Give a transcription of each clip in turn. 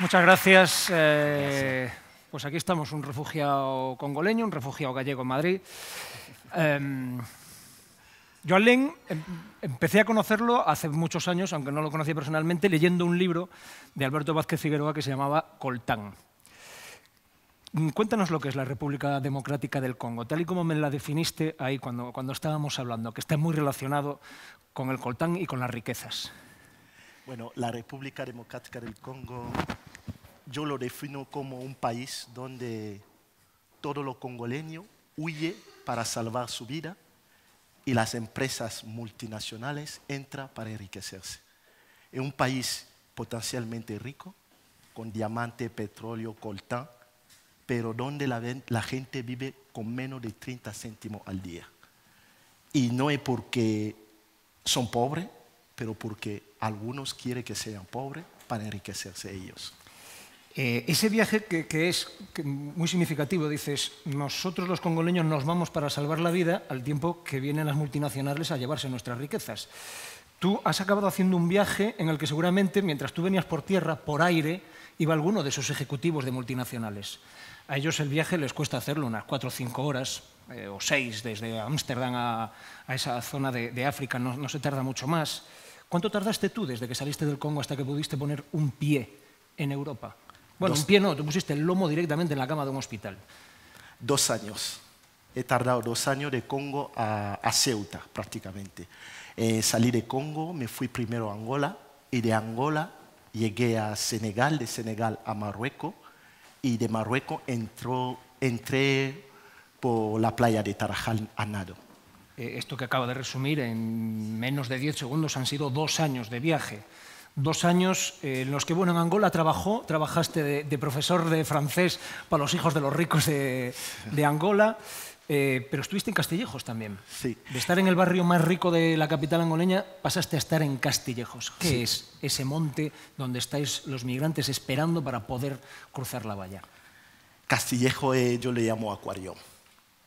Muchas gracias. Pues aquí estamos, un refugiado congoleño, un refugiado gallego en Madrid. Yo a Alain empecé a conocerlo hace muchos años, aunque no lo conocía personalmente, leyendo un libro de Alberto Vázquez Figueroa que se llamaba Coltán. Cuéntanos lo que es la República Democrática del Congo, tal y como me la definiste ahí cuando estábamos hablando, que está muy relacionado con el coltán y con las riquezas. Bueno, la República Democrática del Congo, yo lo defino como un país donde todo lo congoleño huye para salvar su vida y las empresas multinacionales entran para enriquecerse. Es un país potencialmente rico, con diamante, petróleo, coltán, pero donde la gente vive con menos de 30 céntimos al día. Y no es porque son pobres, pero porque algunos quieren que sean pobres para enriquecerse ellos. Ese viaje que es muy significativo, dices, nosotros los congoleños nos vamos para salvar la vida al tiempo que vienen las multinacionales a llevarse nuestras riquezas. Tú has acabado haciendo un viaje en el que seguramente, mientras tú venías por tierra, por aire, iba alguno de esos ejecutivos de multinacionales. A ellos el viaje les cuesta hacerlo unas 4 o 5 horas, o 6, desde Ámsterdam a esa zona de África, no se tarda mucho más. ¿Cuánto tardaste tú desde que saliste del Congo hasta que pudiste poner un pie en Europa? Bueno, un pie no, tú pusiste el lomo directamente en la cama de un hospital. 2 años. He tardado 2 años de Congo a Ceuta, prácticamente. Salí de Congo, me fui primero a Angola, y de Angola llegué a Senegal, de Senegal a Marruecos, y de Marruecos entré por la playa de Tarajal a nado. Esto que acabo de resumir en menos de 10 segundos han sido 2 años de viaje. 2 años en los que, bueno, en Angola trabajaste de profesor de francés para los hijos de los ricos de Angola, pero estuviste en Castillejos también. Sí. De estar en el barrio más rico de la capital angoleña, pasaste a estar en Castillejos. ¿Qué es ese monte donde estáis los migrantes esperando para poder cruzar la valla? Castillejo, yo le llamo acuario.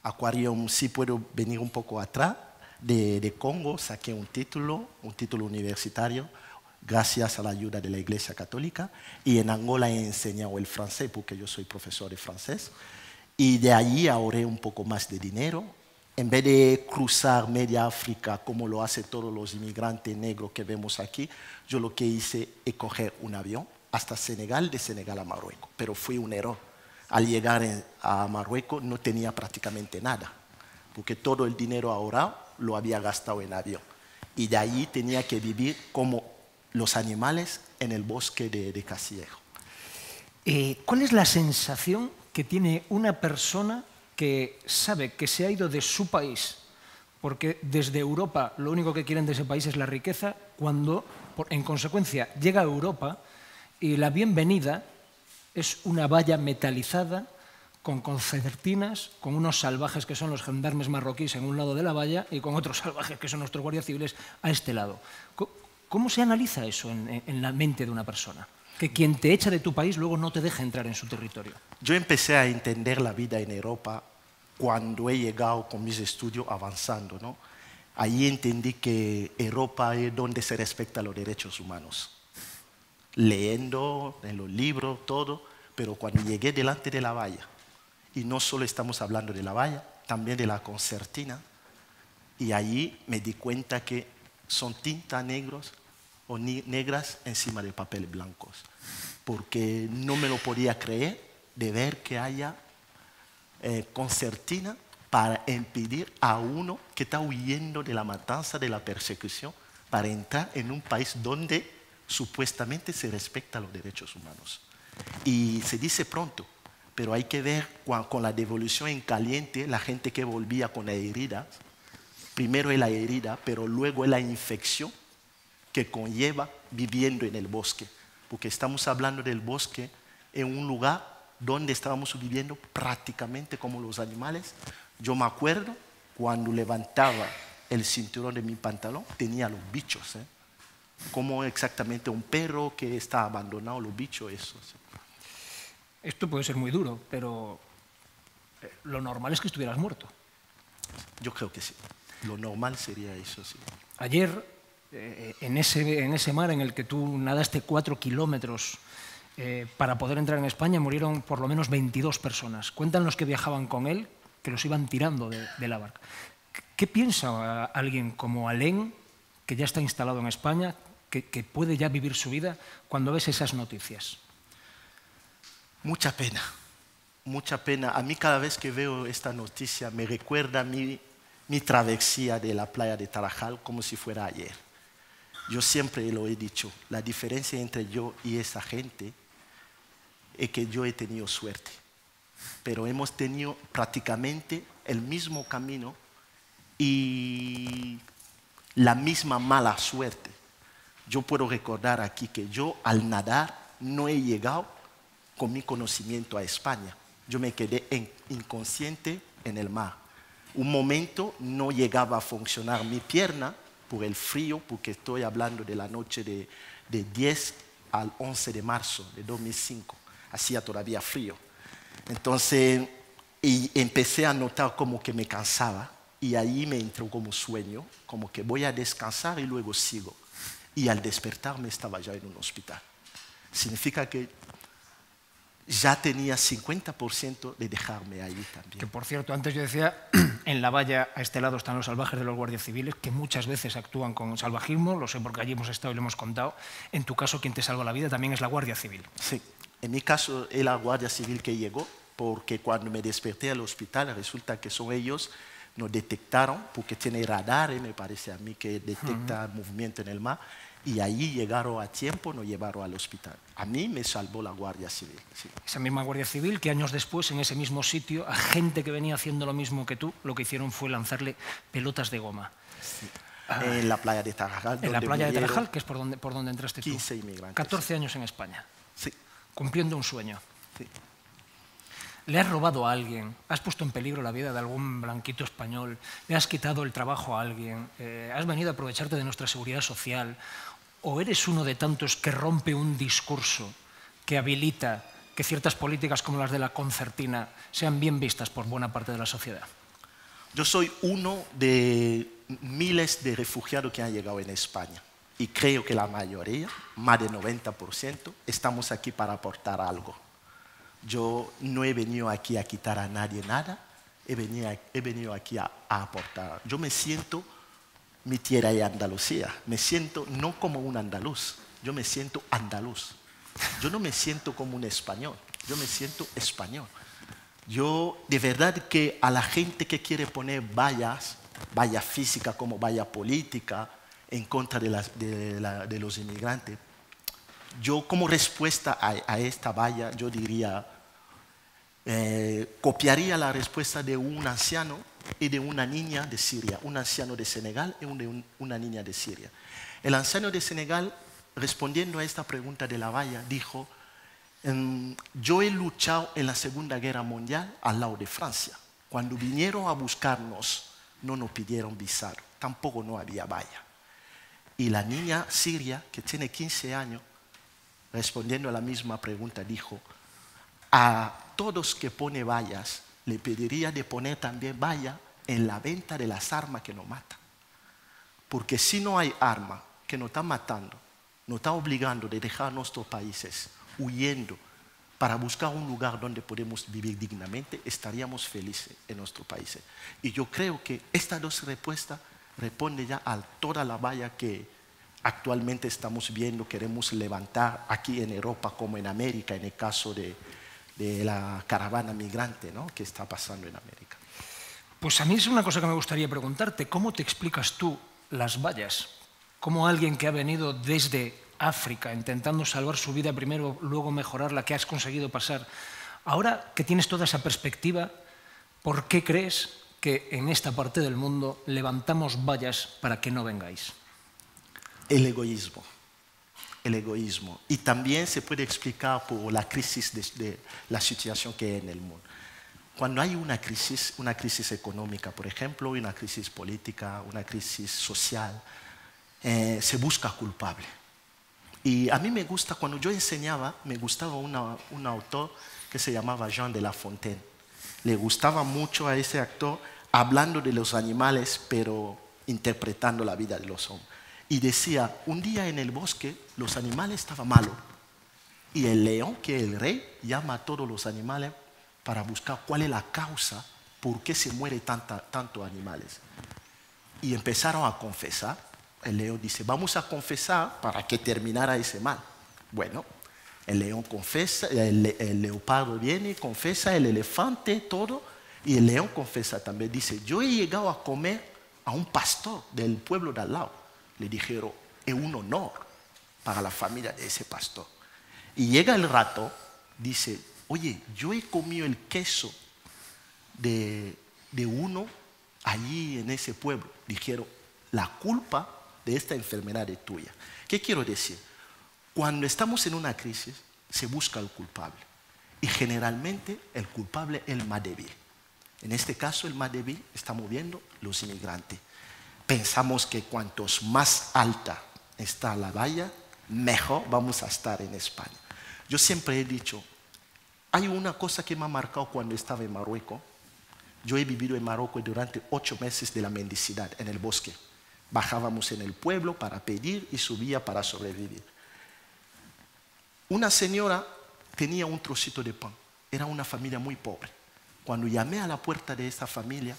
Acuario, sí puedo venir un poco atrás de Congo, saqué un título universitario, gracias a la ayuda de la Iglesia Católica, y en Angola he enseñado el francés, porque yo soy profesor de francés, y de allí ahorré un poco más de dinero. En vez de cruzar media África, como lo hacen todos los inmigrantes negros que vemos aquí, yo lo que hice es coger un avión hasta Senegal, de Senegal a Marruecos, pero fue un error. Al llegar a Marruecos no tenía prácticamente nada, porque todo el dinero ahorrado lo había gastado en avión, y de allí tenía que vivir como los animales en el bosque de Castillejo. ¿Cuál es la sensación que tiene una persona que sabe que se ha ido de su país, porque desde Europa lo único que quieren de ese país es la riqueza, cuando, en consecuencia, llega a Europa y la bienvenida es una valla metalizada con concertinas, con unos salvajes que son los gendarmes marroquíes en un lado de la valla y con otros salvajes que son nuestros guardias civiles a este lado? ¿Cómo se analiza eso en la mente de una persona? Que quien te echa de tu país luego no te deja entrar en su territorio. Yo empecé a entender la vida en Europa cuando he llegado con mis estudios avanzando, ¿no? Ahí entendí que Europa es donde se respetan los derechos humanos. Leyendo, en los libros, todo, pero cuando llegué delante de la valla, y no solo estamos hablando de la valla, también de la concertina, y allí me di cuenta que son tintas negras o negras encima de papel blancos, porque no me lo podía creer de ver que haya concertina para impedir a uno que está huyendo de la matanza, de la persecución, para entrar en un país donde supuestamente se respetan los derechos humanos. Y se dice pronto, pero hay que ver con la devolución en caliente, la gente que volvía con la herida, primero es la herida, pero luego es la infección que conlleva viviendo en el bosque. Porque estamos hablando del bosque en un lugar donde estábamos viviendo prácticamente como los animales. Yo me acuerdo cuando levantaba el cinturón de mi pantalón, tenía los bichos, ¿eh? Como exactamente un perro que está abandonado, los bichos esos. Esto puede ser muy duro, pero lo normal es que estuvieras muerto. Yo creo que sí. Lo normal sería eso, sí. Ayer en ese mar en el que tú nadaste 4 kilómetros para poder entrar en España, murieron por lo menos 22 personas. Cuentan los que viajaban con él que los iban tirando de la barca. ¿Qué piensa alguien como Alain, que ya está instalado en España, que puede ya vivir su vida, cuando ves esas noticias? Mucha pena, mucha pena. A mí cada vez que veo esta noticia me recuerda mi travesía de la playa de Tarajal como si fuera ayer. Yo siempre lo he dicho, la diferencia entre yo y esa gente es que yo he tenido suerte, pero hemos tenido prácticamente el mismo camino y la misma mala suerte. Yo puedo recordar aquí que yo al nadar no he llegado con mi conocimiento a España. Yo me quedé inconsciente en el mar. Un momento no llegaba a funcionar mi pierna por el frío, porque estoy hablando de la noche de 10 al 11 de marzo de 2005. Hacía todavía frío. Entonces, y empecé a notar como que me cansaba y ahí me entró como sueño, como que voy a descansar y luego sigo. Y al despertarme estaba ya en un hospital. Significa que ya tenía 50% de dejarme ahí también. Que por cierto, antes yo decía, en la valla a este lado están los salvajes de los guardias civiles, que muchas veces actúan con salvajismo, lo sé porque allí hemos estado y lo hemos contado. En tu caso, quien te salva la vida también es la Guardia Civil. Sí, en mi caso es la Guardia Civil que llegó, porque cuando me desperté al hospital resulta que son ellos, nos detectaron, porque tiene radares, me parece a mí, que detecta movimiento en el mar. Y allí llegaron a tiempo, nos llevaron al hospital. A mí me salvó la Guardia Civil. Sí. Esa misma Guardia Civil que años después, en ese mismo sitio, a gente que venía haciendo lo mismo que tú, lo que hicieron fue lanzarle pelotas de goma. Sí. En la playa de Tarajal. En la playa de Tarajal, que es por donde entraste tú. 15 inmigrantes. 14 años en España. Sí. Cumpliendo un sueño. Sí. ¿Le has robado a alguien? ¿Has puesto en peligro la vida de algún blanquito español? ¿Le has quitado el trabajo a alguien? ¿Has venido a aprovecharte de nuestra seguridad social? ¿O eres uno de tantos que rompe un discurso que habilita que ciertas políticas como las de la concertina sean bien vistas por buena parte de la sociedad? Yo soy uno de miles de refugiados que han llegado en España y creo que la mayoría, más del 90%, estamos aquí para aportar algo. Yo no he venido aquí a quitar a nadie nada, he venido aquí a aportar. Yo me siento... Mi tierra es Andalucía. Me siento no como un andaluz, yo me siento andaluz. Yo no me siento como un español, yo me siento español. Yo, de verdad que a la gente que quiere poner vallas, valla física como valla política, en contra de los inmigrantes, yo como respuesta a esta valla, yo diría, copiaría la respuesta de un anciano y de una niña de Siria, un anciano de Senegal y una niña de Siria. El anciano de Senegal, respondiendo a esta pregunta de la valla, dijo, yo he luchado en la Segunda Guerra Mundial al lado de Francia. Cuando vinieron a buscarnos, no nos pidieron visado, tampoco no había valla. Y la niña siria, que tiene 15 años, respondiendo a la misma pregunta, dijo, a todos que pone vallas, le pediría de poner también valla en la venta de las armas que nos matan. Porque si no hay armas que nos están matando, nos están obligando de dejar nuestros países huyendo para buscar un lugar donde podemos vivir dignamente, estaríamos felices en nuestros países. Y yo creo que estas dos respuestas responden ya a toda la valla que actualmente estamos viendo, queremos levantar aquí en Europa como en América, en el caso de la caravana migrante, ¿no?, que está pasando en América. Pues a mí es una cosa que me gustaría preguntarte. ¿Cómo te explicas tú las vallas? ¿Cómo alguien que ha venido desde África intentando salvar su vida primero, luego mejorar la que has conseguido pasar? Ahora que tienes toda esa perspectiva, ¿por qué crees que en esta parte del mundo levantamos vallas para que no vengáis? El egoísmo. El egoísmo. Y también se puede explicar por la crisis de la situación que hay en el mundo. Cuando hay una crisis económica, por ejemplo, una crisis política, una crisis social, se busca culpable. Y a mí me gusta, cuando yo enseñaba, me gustaba un autor que se llamaba Jean de La Fontaine. Le gustaba mucho a ese actor hablando de los animales, pero interpretando la vida de los hombres. y decía, un día en el bosque los animales estaban malos y el león, que es el rey, llama a todos los animales para buscar cuál es la causa, por qué se mueren tantos animales. Y empezaron a confesar. El león dice, vamos a confesar para que terminara ese mal. Bueno, el león confesa, el leopardo viene, confesa, el elefante, todo. Y el león confesa también. Dice, yo he llegado a comer a un pastor del pueblo de al lado. Le dijeron, es un honor para la familia de ese pastor. Y llega el rato, dice, oye, yo he comido el queso de uno allí en ese pueblo. Dijeron, la culpa de esta enfermedad es tuya. ¿Qué quiero decir? Cuando estamos en una crisis, se busca el culpable. Y generalmente el culpable es el más débil. En este caso, el más débil, estamos viendo los inmigrantes. Pensamos que cuantos más alta está la valla, mejor vamos a estar en España. Yo siempre he dicho, hay una cosa que me ha marcado cuando estaba en Marruecos. Yo he vivido en Marruecos durante 8 meses de la mendicidad en el bosque. Bajábamos en el pueblo para pedir y subía para sobrevivir. Una señora tenía un trocito de pan. Era una familia muy pobre. Cuando llamé a la puerta de esta familia,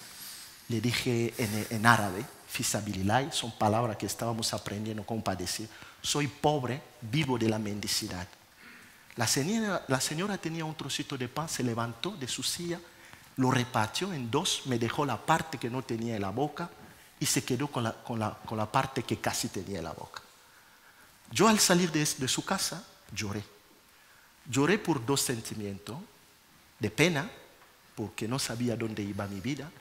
le dije en árabe, Fisabililai, son palabras que estábamos aprendiendo a compadecir. Soy pobre, vivo de la mendicidad. La señora tenía un trocito de pan, se levantó de su silla, lo repartió en dos, me dejó la parte que no tenía en la boca y se quedó con la parte que casi tenía en la boca. Yo al salir de su casa lloré. Lloré por 2 sentimientos, de pena, porque no sabía dónde iba mi vida.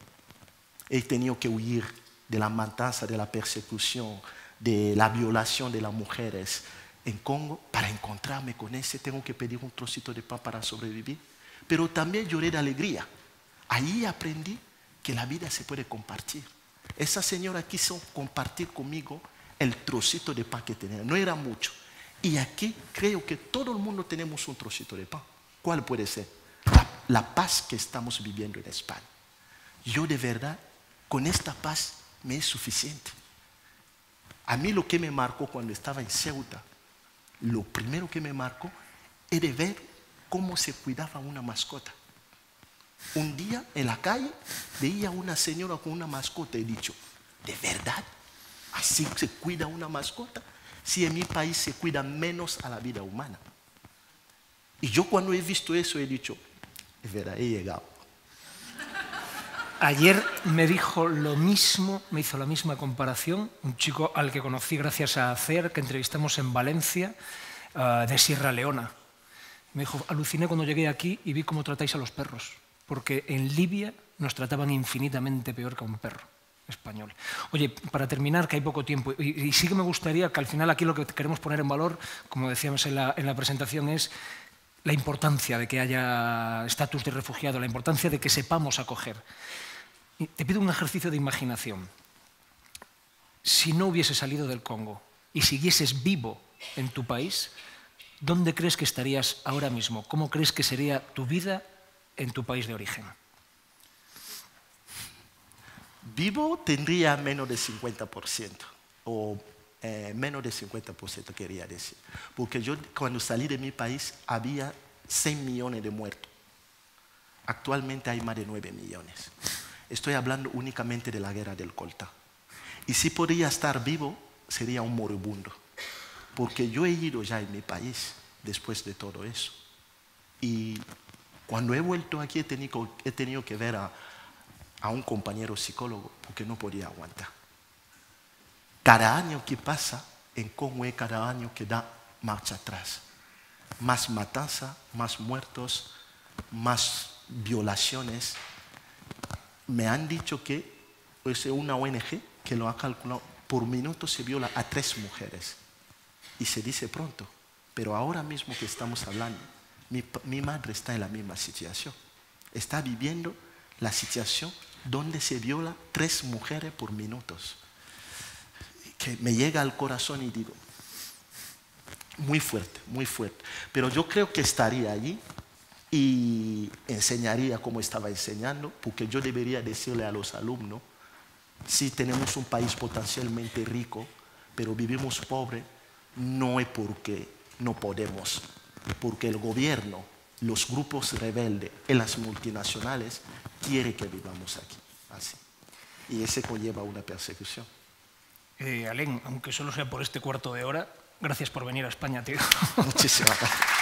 He tenido que huir de la matanza, de la persecución, de la violación de las mujeres en Congo. Para encontrarme con ese, tengo que pedir un trocito de pan para sobrevivir. Pero también lloré de alegría. Ahí aprendí que la vida se puede compartir. Esa señora quiso compartir conmigo el trocito de pan que tenía. No era mucho. Y aquí creo que todo el mundo tenemos un trocito de pan. ¿Cuál puede ser? La paz que estamos viviendo en España. Yo de verdad, con esta paz me es suficiente. A mí lo que me marcó cuando estaba en Ceuta, lo primero que me marcó es de ver cómo se cuidaba una mascota. Un día en la calle veía a una señora con una mascota y he dicho, ¿de verdad? ¿Así se cuida una mascota? Si en mi país se cuida menos a la vida humana. Y yo cuando he visto eso he dicho, es verdad, he llegado. Ayer me dijo lo mismo, me hizo la misma comparación, un chico al que conocí gracias a CER, que entrevistamos en Valencia, de Sierra Leona. Me dijo, aluciné cuando llegué aquí y vi cómo tratáis a los perros, porque en Libia nos trataban infinitamente peor que a un perro español. Oye, para terminar, que hay poco tiempo, y sí que me gustaría que al final aquí lo que queremos poner en valor, como decíamos en la presentación, es la importancia de que haya estatus de refugiado, la importancia de que sepamos acoger. Te pido un ejercicio de imaginación. Si no hubieses salido del Congo y siguieses vivo en tu país, ¿dónde crees que estarías ahora mismo? ¿Cómo crees que sería tu vida en tu país de origen? Vivo tendría menos de 50%, o menos de 50% quería decir. Porque yo cuando salí de mi país había 6 millones de muertos. Actualmente hay más de 9 millones. Estoy hablando únicamente de la guerra del Coltán. Y si podría estar vivo, sería un moribundo. Porque yo he ido ya en mi país después de todo eso. Y cuando he vuelto aquí he tenido que ver a un compañero psicólogo porque no podía aguantar. Cada año que pasa, en Congo es cada año que da marcha atrás. Más matanza, más muertos, más violaciones. Me han dicho que es una ONG que lo ha calculado. Por minuto se viola a 3 mujeres. Y se dice pronto. Pero ahora mismo que estamos hablando, mi madre está en la misma situación. Está viviendo la situación donde se viola 3 mujeres por minutos. Que me llega al corazón y digo, muy fuerte, muy fuerte. Pero yo creo que estaría allí y enseñaría como estaba enseñando, porque yo debería decirle a los alumnos, sí, tenemos un país potencialmente rico, pero vivimos pobres, no es porque no podemos, porque el gobierno, los grupos rebeldes y las multinacionales quieren que vivamos aquí, así. Y ese conlleva una persecución. Alain, aunque solo sea por este cuarto de hora, gracias por venir a España, tío. Muchísimas gracias.